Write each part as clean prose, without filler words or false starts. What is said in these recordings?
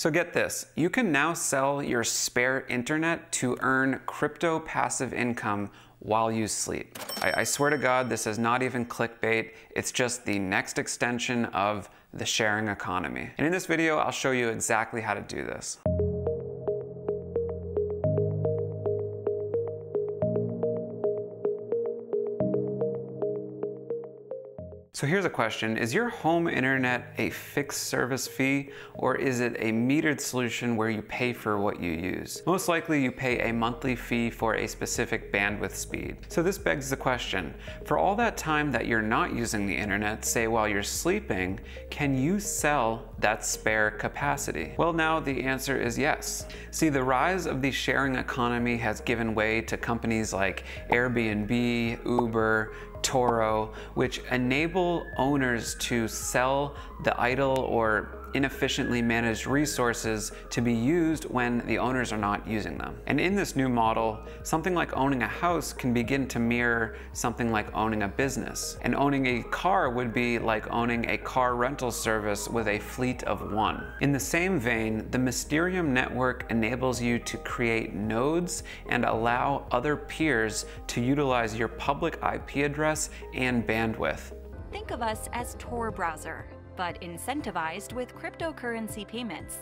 So get this, you can now sell your spare internet to earn crypto passive income while you sleep. I swear to God, this is not even clickbait. It's just the next extension of the sharing economy. And in this video, I'll show you exactly how to do this. So here's a question, is your home internet a fixed service fee or is it a metered solution where you pay for what you use? Most likely you pay a monthly fee for a specific bandwidth speed. So this begs the question, for all that time that you're not using the internet, say while you're sleeping, can you sell that spare capacity? Well, now the answer is yes. See, the rise of the sharing economy has given way to companies like Airbnb, Uber, Toro, which enable owners to sell the idle or inefficiently managed resources to be used when the owners are not using them. And in this new model, something like owning a house can begin to mirror something like owning a business. And owning a car would be like owning a car rental service with a fleet of one. In the same vein, the Mysterium Network enables you to create nodes and allow other peers to utilize your public IP address and bandwidth. Think of us as Tor browser, but incentivized with cryptocurrency payments.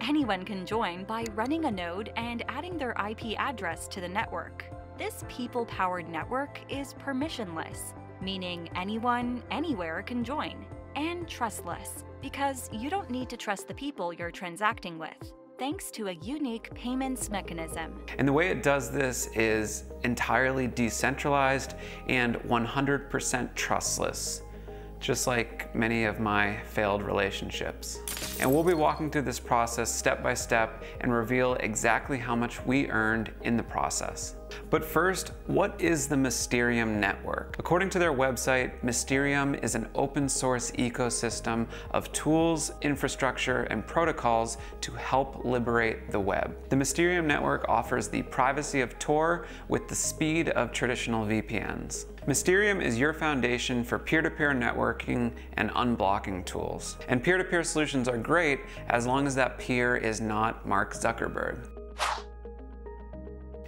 Anyone can join by running a node and adding their IP address to the network. This people-powered network is permissionless, meaning anyone, anywhere can join, and trustless, because you don't need to trust the people you're transacting with, thanks to a unique payments mechanism. And the way it does this is entirely decentralized and 100% trustless, just like many of my failed relationships. And we'll be walking through this process step by step and reveal exactly how much we earned in the process. But first, what is the Mysterium Network? According to their website, Mysterium is an open source ecosystem of tools, infrastructure, and protocols to help liberate the web. The Mysterium Network offers the privacy of Tor with the speed of traditional VPNs. Mysterium is your foundation for peer-to-peer networking and unblocking tools. And peer-to-peer solutions are great as long as that peer is not Mark Zuckerberg.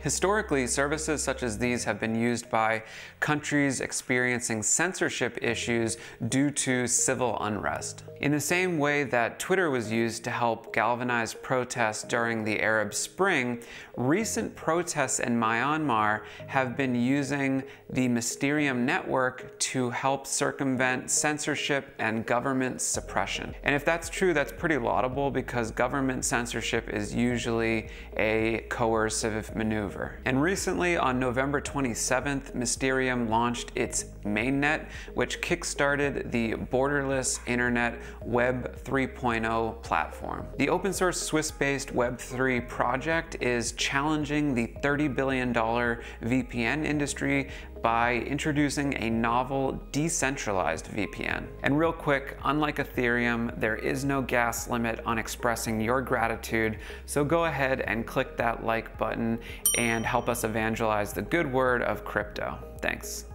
Historically, services such as these have been used by countries experiencing censorship issues due to civil unrest. In the same way that Twitter was used to help galvanize protests during the Arab Spring, recent protests in Myanmar have been using the Mysterium Network to help circumvent censorship and government suppression. And if that's true, that's pretty laudable because government censorship is usually a coercive maneuver. And recently, on November 27th, Mysterium launched its Mainnet, which kickstarted the borderless internet Web 3.0 platform. The open source Swiss-based Web 3 project is challenging the $30 billion VPN industry by introducing a novel decentralized VPN. And real quick, unlike Ethereum, there is no gas limit on expressing your gratitude, so go ahead and click that like button and help us evangelize the good word of crypto. Thanks.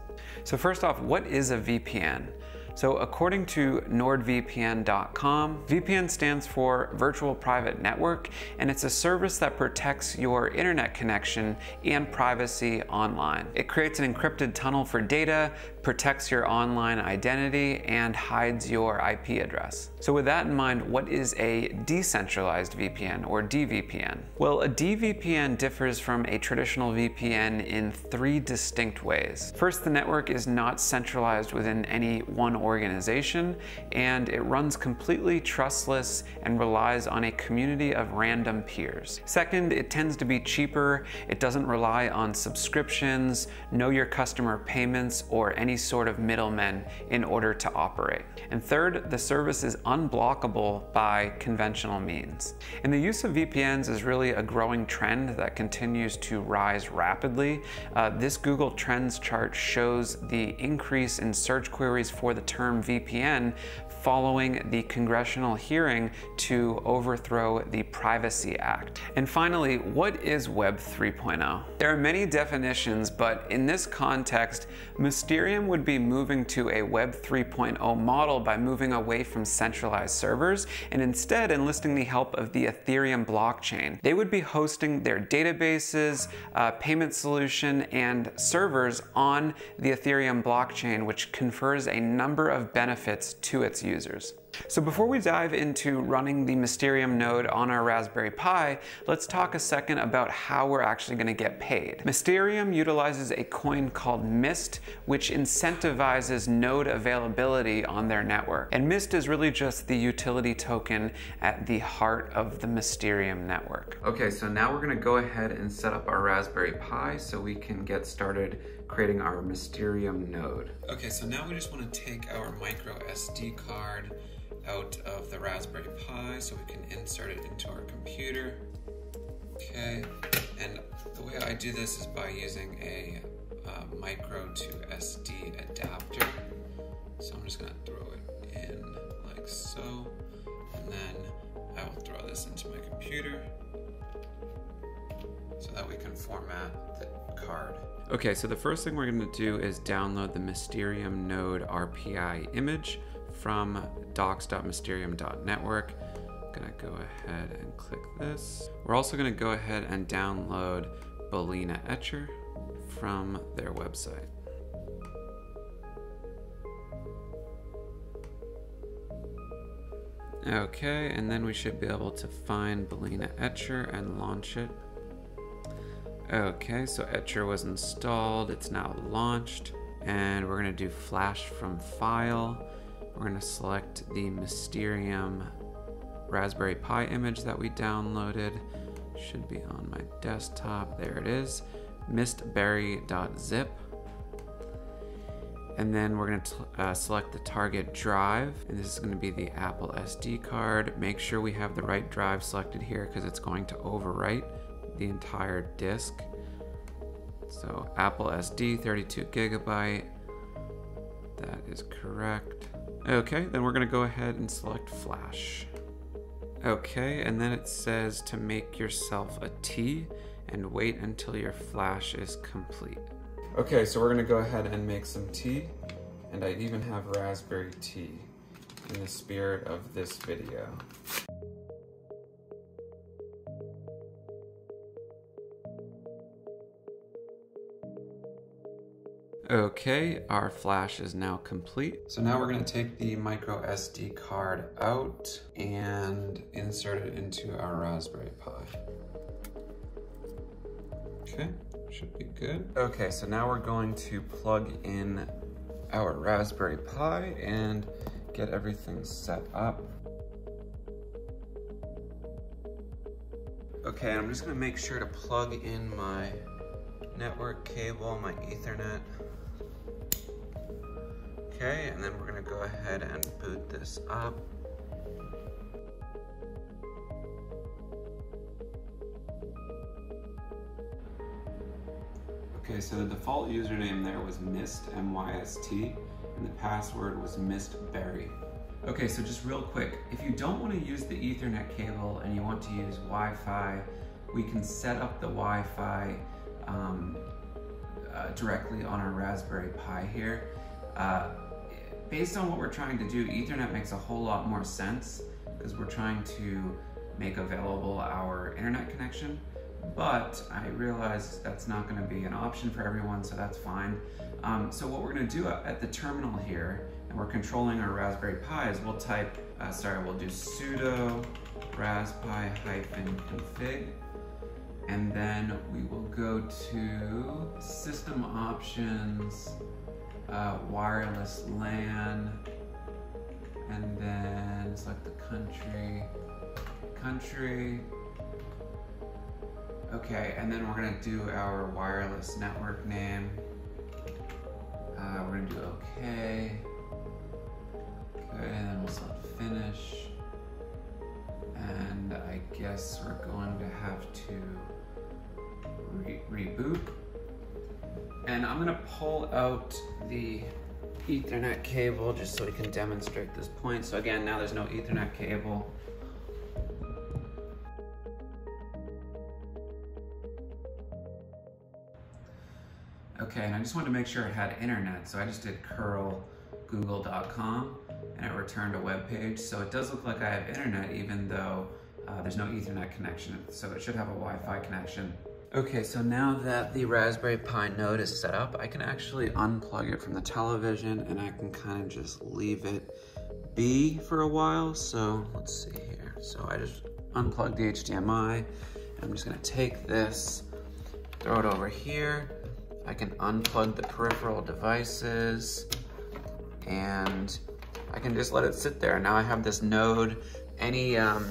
So first off, what is a VPN? So according to NordVPN.com, VPN stands for Virtual Private Network, and it's a service that protects your internet connection and privacy online. It creates an encrypted tunnel for data, protects your online identity, and hides your IP address. So with that in mind, what is a decentralized VPN or DVPN? Well, a DVPN differs from a traditional VPN in three distinct ways. First, the network is not centralized within any one organization, and it runs completely trustless and relies on a community of random peers. Second, it tends to be cheaper. It doesn't rely on subscriptions, know your customer payments, or any sort of middlemen in order to operate. And third, the service is unblockable by conventional means. And the use of VPNs is really a growing trend that continues to rise rapidly. This Google Trends chart shows the increase in search queries for the term VPN following the congressional hearing to overthrow the Privacy Act. And finally, what is Web 3.0? There are many definitions, but in this context, Mysterium would be moving to a Web 3.0 model by moving away from central centralized servers, and instead enlisting the help of the Ethereum blockchain. They would be hosting their databases, payment solution, and servers on the Ethereum blockchain, which confers a number of benefits to its users. So before we dive into running the Mysterium node on our Raspberry Pi, let's talk a second about how we're actually going to get paid. Mysterium utilizes a coin called MYST, which incentivizes node availability on their network. And MYST is really just the utility token at the heart of the Mysterium network. Okay, so now we're going to go ahead and set up our Raspberry Pi so we can get started creating our Mysterium node. Okay, so now we just want to take our micro SD card out of the Raspberry Pi so we can insert it into our computer. Okay, and the way I do this is by using a micro to SD adapter. So I'm just gonna throw it in like so, and then I will throw this into my computer so that we can format the card. Okay, so the first thing we're gonna do is download the Mysterium node RPI image from docs.mysterium.network. I'm gonna go ahead and click this. We're also gonna go ahead and download Balena Etcher from their website. Okay, and then we should be able to find Balena Etcher and launch it. Okay, so Etcher was installed, it's now launched, and we're gonna do flash from file. We're going to select the Mysterium Raspberry Pi image that we downloaded. Should be on my desktop. There it is, mystberry.zip. And then we're going to select the target drive, and this is going to be the Apple SD card. Make sure we have the right drive selected here because it's going to overwrite the entire disk. So Apple SD, 32 gigabyte. That is correct. Okay, then we're gonna go ahead and select flash. Okay, and then it says to make yourself a tea and wait until your flash is complete. Okay, so we're gonna go ahead and make some tea, and I even have raspberry tea in the spirit of this video. Okay, our flash is now complete. So now we're gonna take the micro SD card out and insert it into our Raspberry Pi. Okay, should be good. Okay, so now we're going to plug in our Raspberry Pi and get everything set up. Okay, I'm just gonna make sure to plug in my network cable, my Ethernet. Okay, and then we're gonna go ahead and boot this up. Okay, so the default username there was myst, M-Y-S-T, and the password was mystberry. Okay, so just real quick, if you don't wanna use the Ethernet cable and you want to use Wi-Fi, we can set up the Wi-Fi directly on our Raspberry Pi here. Based on what we're trying to do, Ethernet makes a whole lot more sense because we're trying to make available our internet connection, but I realize that's not going to be an option for everyone, so that's fine. So what we're going to do at the terminal here, and we're controlling our Raspberry Pi, is we'll type, we'll do sudo raspi-config, and then we will go to system options, wireless LAN, and then select the country. Okay, and then we're gonna do our wireless network name. We're gonna do okay, and then we'll select finish. And I guess we're going to have to reboot. And I'm gonna pull out the Ethernet cable just so we can demonstrate this point. So again, now there's no Ethernet cable. Okay, and I just wanted to make sure it had internet. So I just did curl google.com. and it returned a web page. So it does look like I have internet, even though there's no Ethernet connection. So it should have a Wi-Fi connection. Okay, so now that the Raspberry Pi node is set up, I can actually unplug it from the television and I can kind of just leave it be for a while. So let's see here. So I just unplugged the HDMI. I'm just gonna take this, throw it over here. I can unplug the peripheral devices and I can just let it sit there. Now I have this node. Any of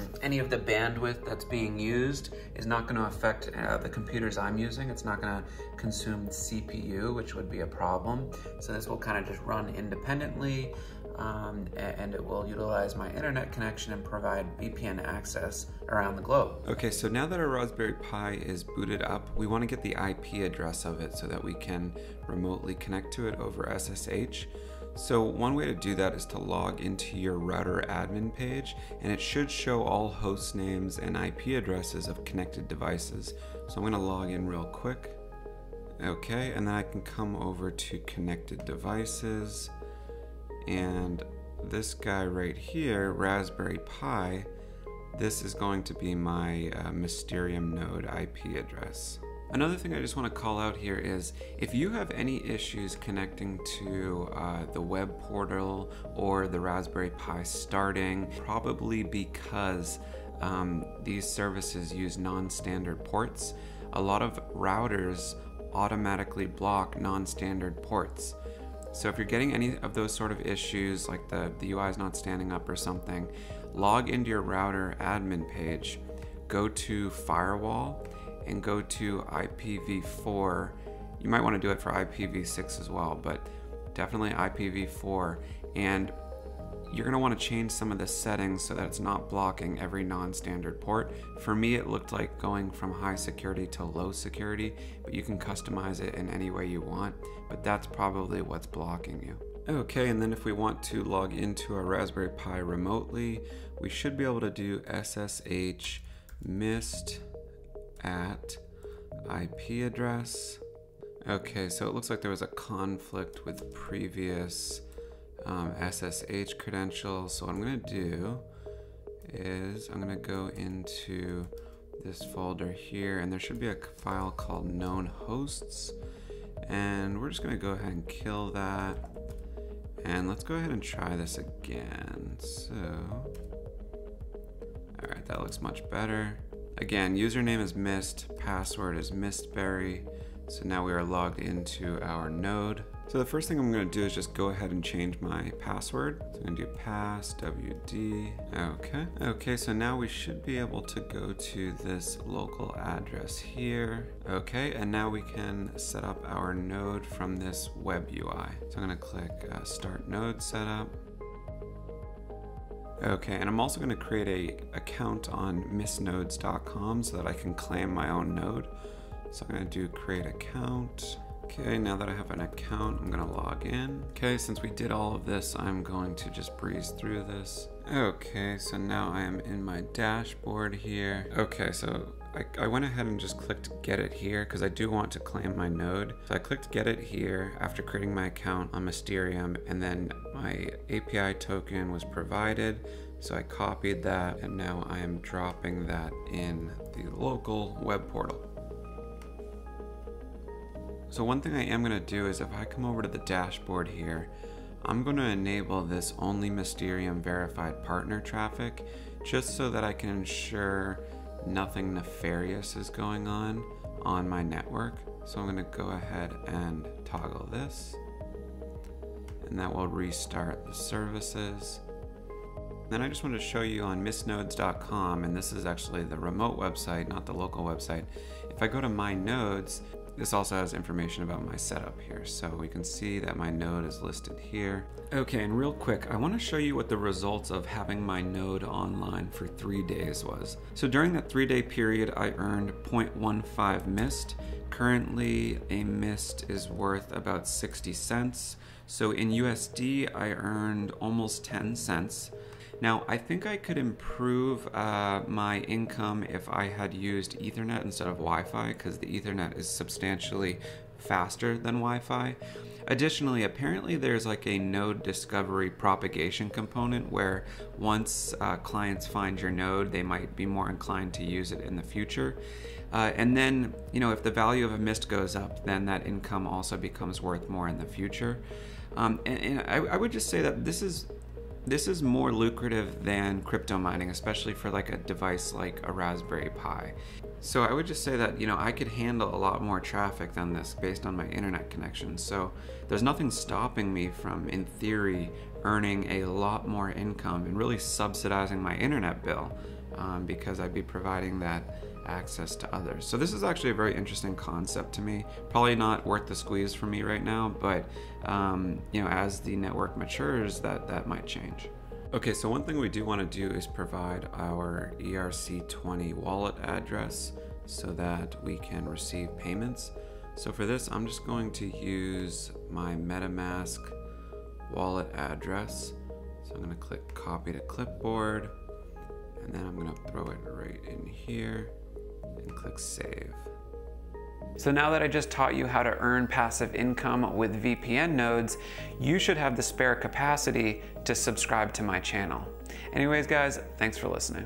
the bandwidth that's being used is not going to affect the computers I'm using. It's not going to consume CPU, which would be a problem. So this will kind of just run independently, and it will utilize my internet connection and provide VPN access around the globe. Okay, so now that our Raspberry Pi is booted up, we want to get the IP address of it so that we can remotely connect to it over SSH. So one way to do that is to log into your router admin page, and it should show all host names and IP addresses of connected devices. So I'm gonna log in real quick. Okay, and then I can come over to connected devices, and this guy right here, Raspberry Pi, this is going to be my Mysterium node IP address. Another thing I just want to call out here is if you have any issues connecting to the web portal or the Raspberry Pi starting, probably because these services use non-standard ports, a lot of routers automatically block non-standard ports. So if you're getting any of those sort of issues, like the UI is not standing up or something, log into your router admin page, go to firewall, and go to IPv4. You might want to do it for IPv6 as well, but definitely IPv4. And you're going to want to change some of the settings so that it's not blocking every non-standard port. For me, it looked like going from high security to low security, but you can customize it in any way you want, but that's probably what's blocking you. Okay, and then if we want to log into our Raspberry Pi remotely, we should be able to do SSH myst at IP address. Okay, so it looks like there was a conflict with previous SSH credentials. So what I'm gonna do is I'm gonna go into this folder here, and there should be a file called known hosts. And we're just gonna go ahead and kill that. And let's go ahead and try this again. So, all right, that looks much better. Again, username is myst, password is mystberry. So now we are logged into our node. So the first thing I'm gonna do is just go ahead and change my password. So I'm gonna do passwd, okay. Okay, so now we should be able to go to this local address here. Okay, and now we can set up our node from this web UI. So I'm gonna click start node setup. Okay, and I'm also going to create an account on mystnodes.com so that I can claim my own node. So I'm going to do create account. Okay, now that I have an account, I'm going to log in. Okay, since we did all of this, I'm going to just breeze through this. Okay, so now I am in my dashboard here. Okay, so I went ahead and just clicked get it here because I do want to claim my node. So I clicked get it here after creating my account on Mysterium, and then my API token was provided. So I copied that, and now I am dropping that in the local web portal. So one thing I am gonna do is if I come over to the dashboard here, I'm gonna enable this only Mysterium verified partner traffic, just so that I can ensure nothing nefarious is going on my network. So I'm gonna go ahead and toggle this, and that will restart the services. Then I just wanted to show you on mystnodes.com, and this is actually the remote website, not the local website. If I go to my nodes, this also has information about my setup here. So we can see that my node is listed here. Okay, and real quick, I wanna show you what the results of having my node online for 3 days was. So during that 3-day period, I earned 0.15 myst. Currently, a myst is worth about 60 cents. So in USD, I earned almost 10 cents. Now, I think I could improve my income if I had used Ethernet instead of Wi-Fi, because the Ethernet is substantially faster than Wi-Fi. Additionally, apparently there's like a node discovery propagation component where once clients find your node, they might be more inclined to use it in the future. And then, you know, if the value of a MIST goes up, then that income also becomes worth more in the future. And I would just say that this is more lucrative than crypto mining, especially for like a device like a Raspberry Pi. So I would just say that, you know, I could handle a lot more traffic than this based on my internet connection. So there's nothing stopping me from, in theory, earning a lot more income and really subsidizing my internet bill because I'd be providing that access to others. So this is actually a very interesting concept to me. Probably not worth the squeeze for me right now, but you know, as the network matures, that might change. Okay, so one thing we do want to do is provide our ERC20 wallet address so that we can receive payments. So for this, I'm just going to use my MetaMask wallet address. So I'm going to click copy to clipboard, and then I'm going to throw it right in here and click save. So now that I just taught you how to earn passive income with VPN nodes, you should have the spare capacity to subscribe to my channel. Anyways, guys, thanks for listening.